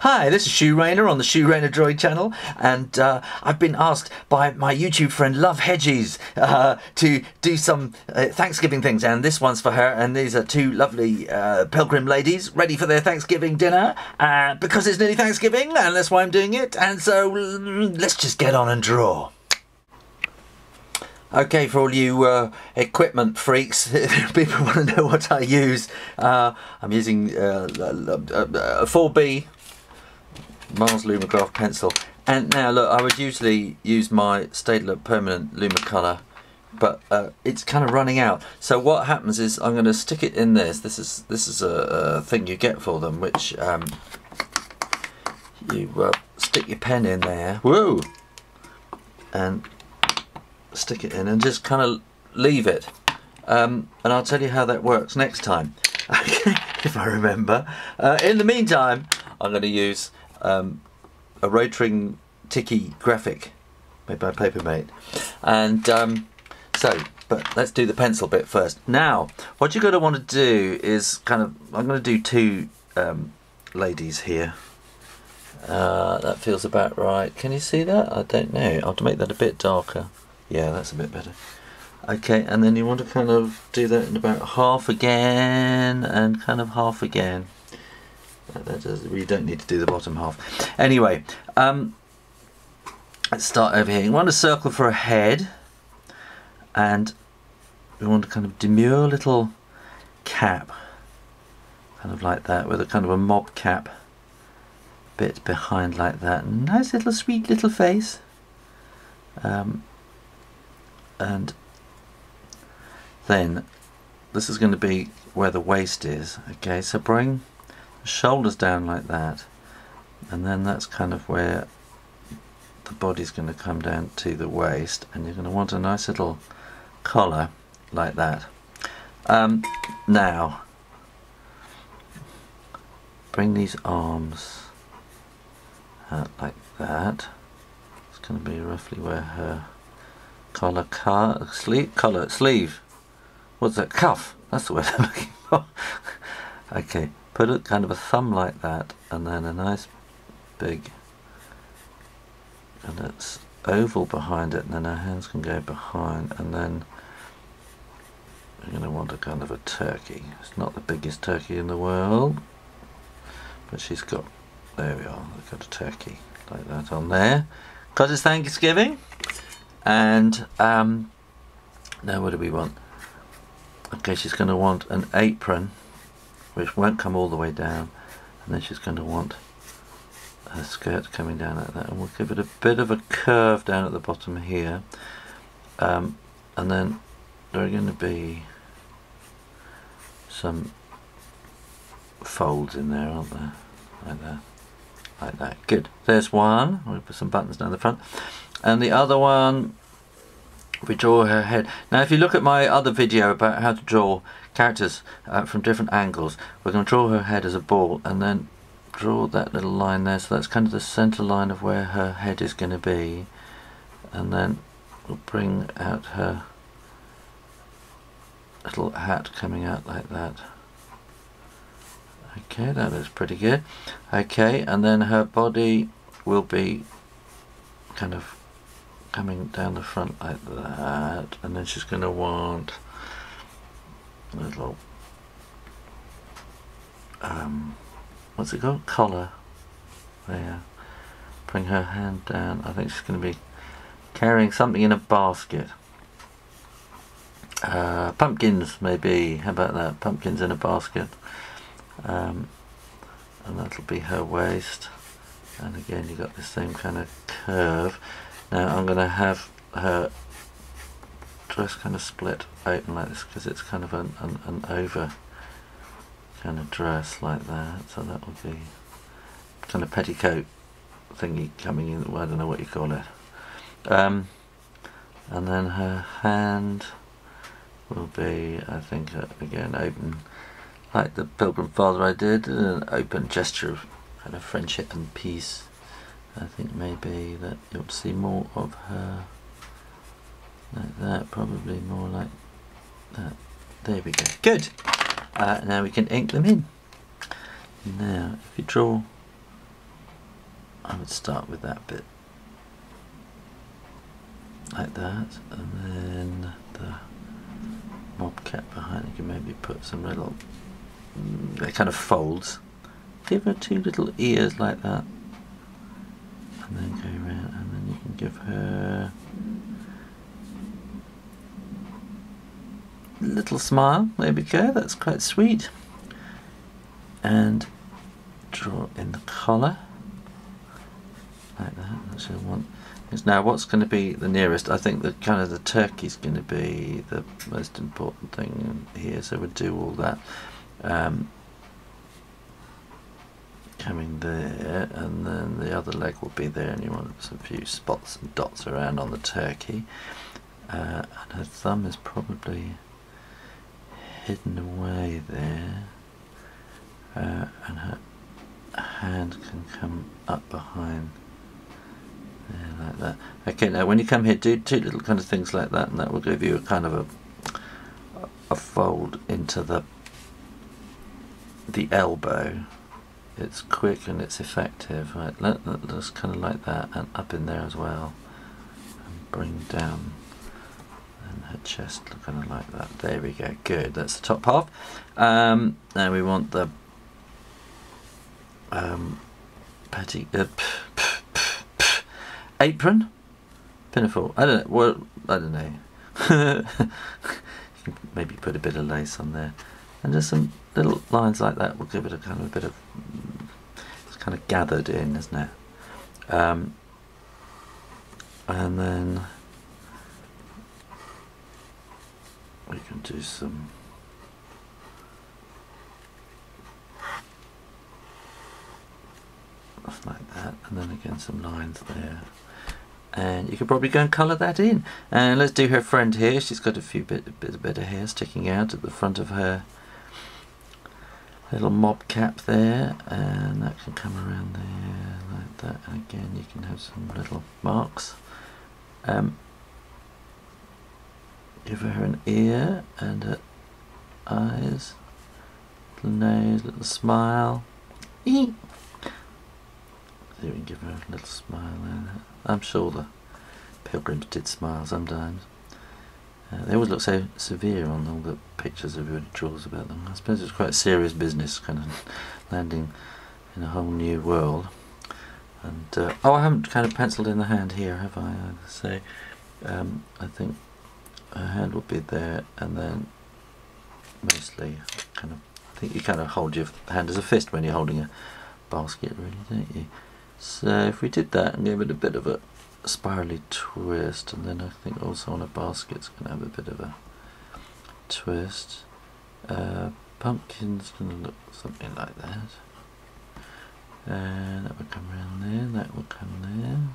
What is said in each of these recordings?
Hi, this is Shoo Rayner on the Shoo Rayner Drawing channel, and I've been asked by my YouTube friend LoveHedgies to do some Thanksgiving things, and this one's for her, and these are two lovely pilgrim ladies ready for their Thanksgiving dinner, because it's nearly Thanksgiving, and that's why I'm doing it, and so let's just get on and draw. Okay, for all you equipment freaks, if people want to know what I use, I'm using a 4B Mars Lumograph pencil. And now look, I would usually use my Staedtler Permanent Lumocolor, but it's kind of running out. So what happens is I'm going to stick it in this. This is a thing you get for them, which you stick your pen in there. Whoa! And stick it in and just kind of leave it, and I'll tell you how that works next time if I remember. In the meantime, I'm going to use a rotoring Tiki graphic made by Paper Mate, and but let's do the pencil bit first. Now what you're going to want to do is kind of, I'm going to do two ladies here. That feels about right. Can you see that? I don't know. I'll have to make that a bit darker. Yeah, that's a bit better. Okay, and then you want to kind of do that in about half again, and kind of half again. We don't need to do the bottom half. Anyway, let's start over here. You want a circle for a head, and we want a kind of demure little cap, kind of like that, with a kind of a mob cap bit behind like that. Nice little sweet little face. And then this is going to be where the waist is. Okay, so bring the shoulders down like that, and then that's kind of where the body's going to come down to the waist, and you're going to want a nice little collar like that. Now bring these arms out like that. It's going to be roughly where her sleeve. What's that? Cuff. That's the word I'm looking for. Okay, put a kind of a thumb like that, and then a nice big, and it's oval behind it, and then our hands can go behind, and then you're going to want a kind of a turkey. It's not the biggest turkey in the world, but she's got, there we are, we've got a turkey like that on there, because it's Thanksgiving. And now what do we want? Okay, she's going to want an apron, which won't come all the way down, and then she's going to want her skirt coming down like that, and we'll give it a bit of a curve down at the bottom here, and then there are going to be some folds in there, aren't there? Like that. Like that. Good. There's one. We'll put some buttons down the front. And the other one, we draw her head. Now if you look at my other video about how to draw characters from different angles, we're going to draw her head as a ball, and then draw that little line there, so that's kind of the centre line of where her head is going to be, and then we'll bring out her little hat coming out like that. Okay, that looks pretty good. Okay, and then her body will be kind of coming down the front like that, and then she's going to want a little what's it called? Collar. There. Bring her hand down. I think she's going to be carrying something in a basket. Pumpkins, maybe. How about that? Pumpkins in a basket. And that'll be her waist. And again, you've got the same kind of curve. Now I'm going to have her dress kind of split open like this, because it's kind of an over kind of dress like that. So that will be kind of petticoat thingy coming in. Well, I don't know what you call it. And then her hand will be, I think, again open, like the Pilgrim Father I did, an open gesture of kind of friendship and peace. I think maybe that you'll see more of her like that, probably more like that. There we go. Good. Now we can ink them in. Now if you draw I would start with that bit like that, and then the mob cap behind. You can maybe put some little, it kind of folds. Give her two little ears like that, and then go around, and then you can give her a little smile. There we go, that's quite sweet. And draw in the collar like that. That's what I want. Now, what's going to be the nearest? I think the kind of the turkey's going to be the most important thing here, so we'll do all that. Coming there, and then the other leg will be there, and you want some few spots and dots around on the turkey. And her thumb is probably hidden away there, and her hand can come up behind there like that. Okay, now when you come here, do two little kind of things like that, and that will give you a kind of a fold into the elbow. It's quick and it's effective. Right, just kind of like that, and up in there as well, and bring down, and her chest kind of like that. There we go. Good. That's the top half. Now we want the apron, pinafore. I don't know. Well, I don't know. Maybe put a bit of lace on there, and just some little lines like that will give it a kind of it's kind of gathered in, isn't it? And then we can do some stuff like that, and then again some lines there, and you could probably go and colour that in. And let's do her friend here. She's got a few bit of hair sticking out at the front of her little mob cap there, and that can come around there like that. And again, you can have some little marks. Give her an ear and her eyes, little nose, little smile. See, we can give her a little smile like that. I'm sure the pilgrims did smile sometimes. They always look so severe on all the pictures everybody draws about them. I suppose it's quite serious business, kind of landing in a whole new world. And oh, I haven't kind of penciled in the hand here, have I? So I think her hand will be there, and then mostly kind of, I think you kind of hold your hand as a fist when you're holding a basket, really, don't you? So if we did that and gave it a bit of a spirally twist, and then I think also on a basket's going to have a bit of a twist. Pumpkin's going to look something like that, and that will come around there, that will come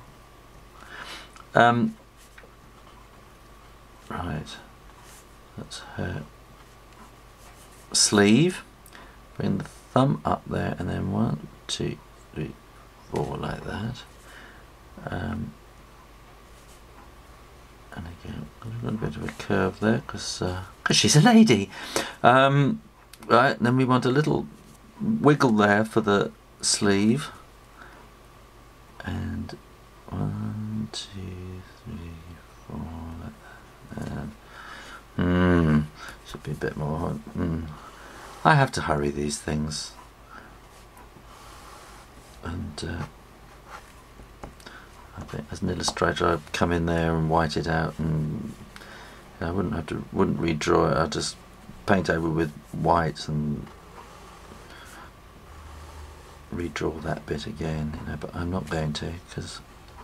there. Right, that's her sleeve. Bring the thumb up there, and then 1, 2, 3, 4 like that. And again, a little bit of a curve there, because she's a lady. Right, and then we want a little wiggle there for the sleeve. And 1, 2, 3, 4 like that. And should be a bit more. I have to hurry these things. And I think as an illustrator, I'd come in there and white it out, and I wouldn't redraw it. I'd just paint over with white and redraw that bit again, you know. But I'm not going to, because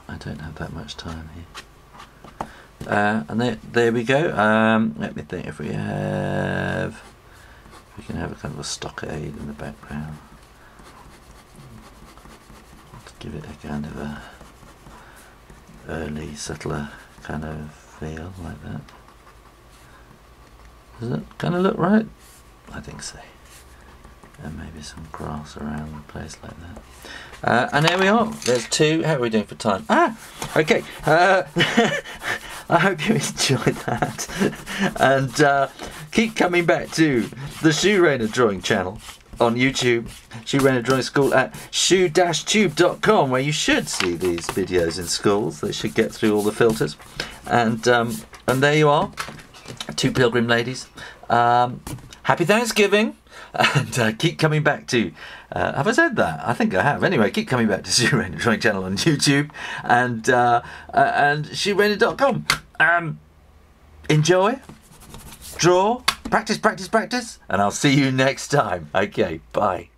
I don't have that much time here. And there we go. Let me think. If we can have a kind of a stockade in the background. Let's give it a kind of a early settler kind of feel like that. Does it kind of look right? I think so. And maybe some grass around the place like that. And there we are. There's two. How are we doing for time? Okay. I hope you enjoyed that, and keep coming back to the Shoo Rayner Drawing channel on YouTube, Shoo Rayner Drawing School at shoo-tube.com, where you should see these videos in schools. They should get through all the filters. And there you are, two pilgrim ladies. Happy Thanksgiving, and keep coming back to, have I said that? I think I have. Anyway, keep coming back to Shoo Rayner Drawing Channel on YouTube and shoo-rayner.com. Enjoy, draw, practice, and I'll see you next time. Okay, bye.